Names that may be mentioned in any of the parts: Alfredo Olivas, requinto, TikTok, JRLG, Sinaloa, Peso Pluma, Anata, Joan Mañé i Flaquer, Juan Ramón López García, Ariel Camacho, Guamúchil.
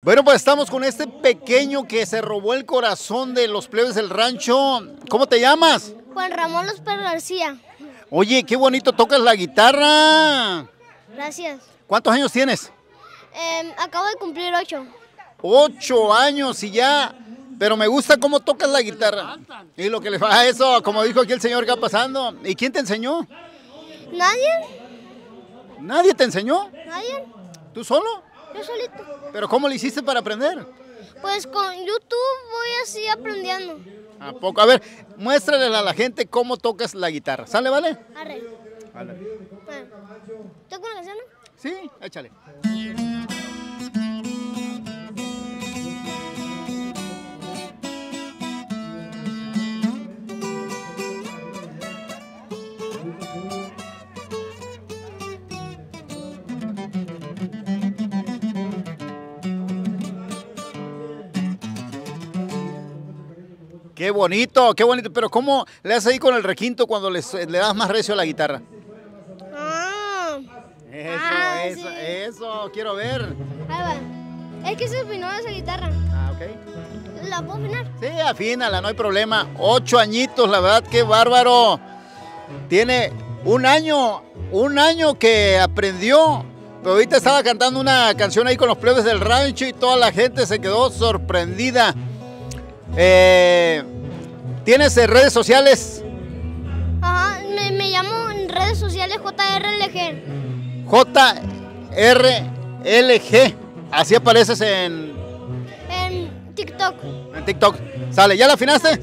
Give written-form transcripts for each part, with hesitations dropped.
Bueno, pues estamos con este pequeño que se robó el corazón de los plebes del rancho. ¿Cómo te llamas? Juan Ramón López García. Oye, qué bonito tocas la guitarra. Gracias. ¿Cuántos años tienes? Acabo de cumplir 8. 8 años y ya, pero me gusta cómo tocas la guitarra. Y lo que le pasa a eso, como dijo aquí el señor que va pasando. ¿Y quién te enseñó? Nadie. ¿Nadie te enseñó? Nadie. ¿Tú solo? Yo solito. ¿Pero cómo le hiciste para aprender? Pues con YouTube voy así aprendiendo. ¿A poco? A ver, muéstrale a la gente cómo tocas la guitarra. ¿Sale, vale? Arre. Vale. Bueno. ¿Toco una canción? Sí, échale. ¡Qué bonito, qué bonito! Pero ¿cómo le haces ahí con el requinto cuando le das más recio a la guitarra? Eso, quiero ver. Ahí va. Es que se afinó esa guitarra. Ah, ok. ¿La puedo afinar? Sí, afínala, no hay problema. 8 añitos, la verdad, qué bárbaro. Tiene un año que aprendió. Pero ahorita estaba cantando una canción ahí con los plebes del rancho y toda la gente se quedó sorprendida. ¿Tienes redes sociales? Ajá, me llamo en redes sociales JRLG. JRLG, así apareces en TikTok. En TikTok, sale, ¿ya la afinaste? Sí.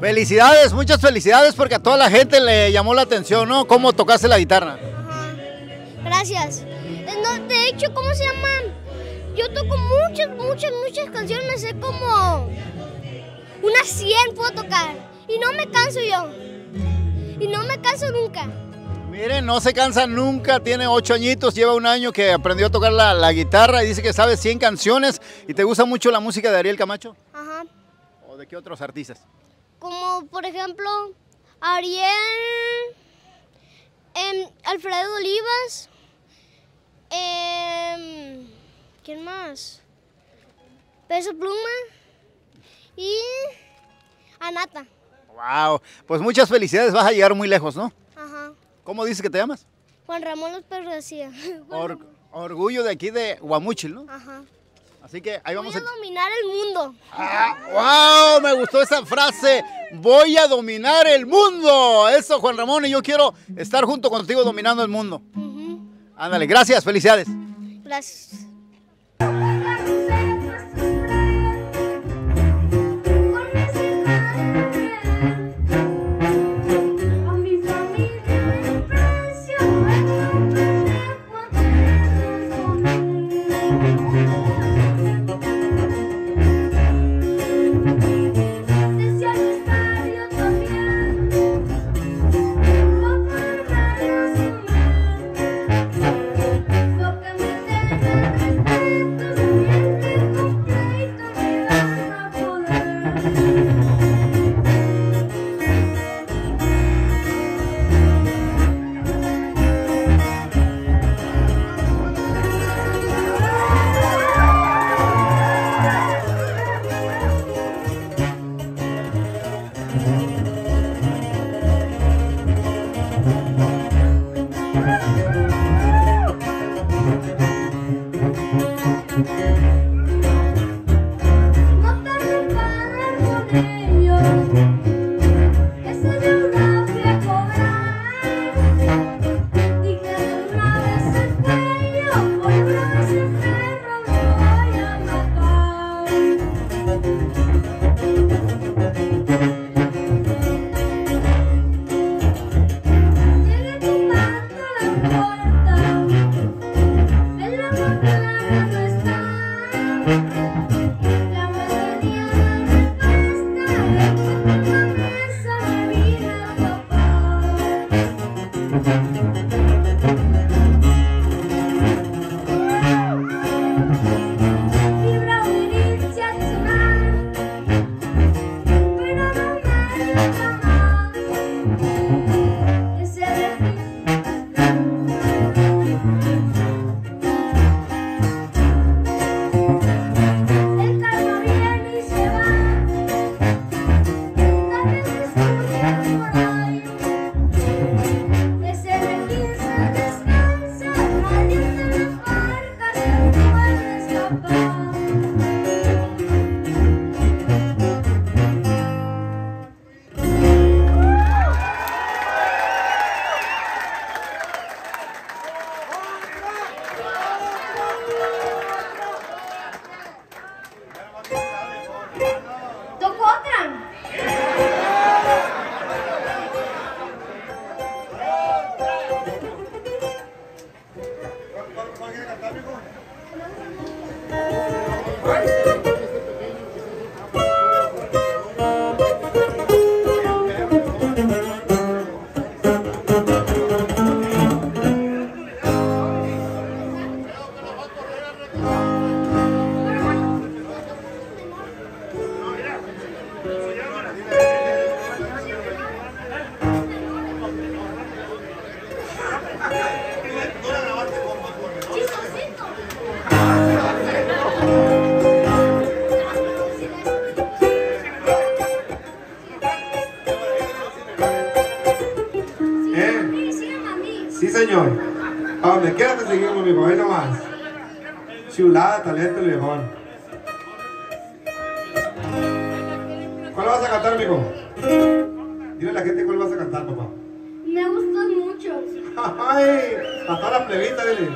Felicidades, muchas felicidades, porque a toda la gente le llamó la atención, ¿no? Cómo tocaste la guitarra. Ajá. Gracias. No, de hecho, ¿cómo se llama? Yo toco muchas canciones, me sé como unas 100 puedo tocar. Y no me canso yo. Y no me canso nunca. Miren, no se cansa nunca, tiene 8 añitos, lleva un año que aprendió a tocar la guitarra y dice que sabe 100 canciones. ¿Y te gusta mucho la música de Ariel Camacho? Ajá. ¿O de qué otros artistas? Como por ejemplo, Ariel, Alfredo Olivas, ¿quién más? Peso Pluma y Anata. Wow, pues muchas felicidades, vas a llegar muy lejos, ¿no? Ajá. ¿Cómo dices que te llamas? Juan Ramón López García. Orgullo de aquí de Guamúchil, ¿no? Ajá. Así que ahí vamos. Voy a dominar el mundo. Ah, ¡wow! Me gustó esa frase. Voy a dominar el mundo. Eso, Juan Ramón, y yo quiero estar junto contigo dominando el mundo. Ándale, gracias, felicidades. Gracias. señor. A donde quiera te seguimos, mi papá, nomás. Chulada, talento, el viejón. ¿Cuál vas a cantar, amigo? Dile a la gente cuál vas a cantar, papá. Me gustan mucho. ¡Ay! A toda la plebita, dile.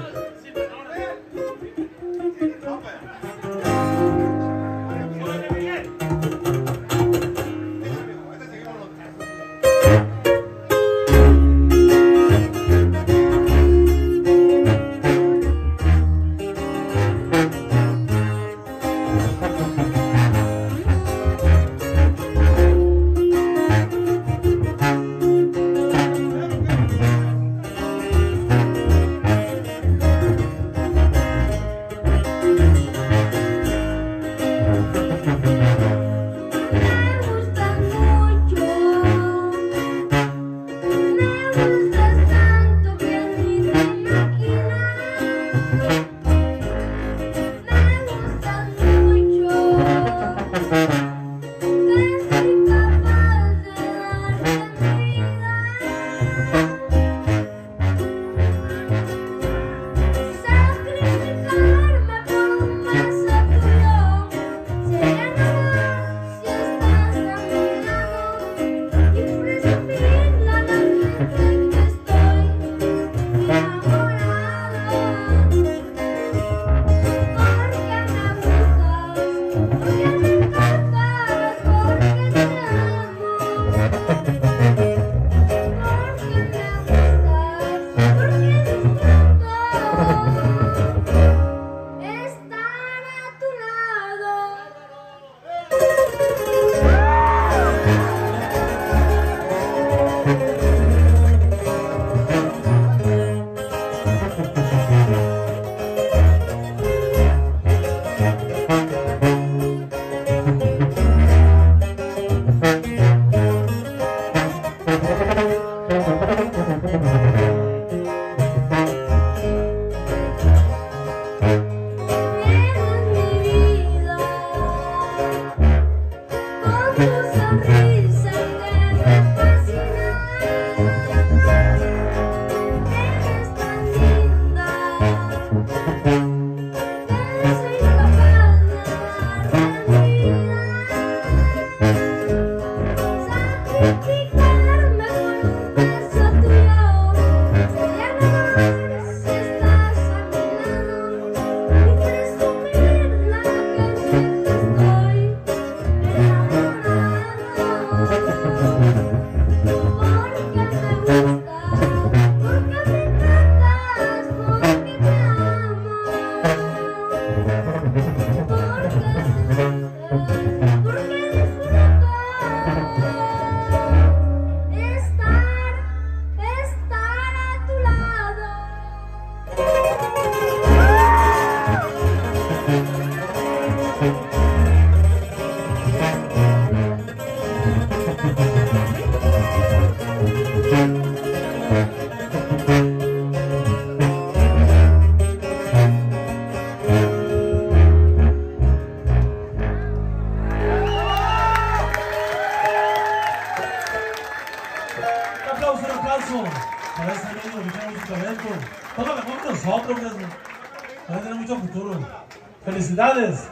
Felicidades.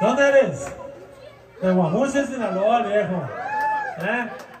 ¿Dónde eres? De Guamúchil, Sinaloa, viejo. ¿Eh?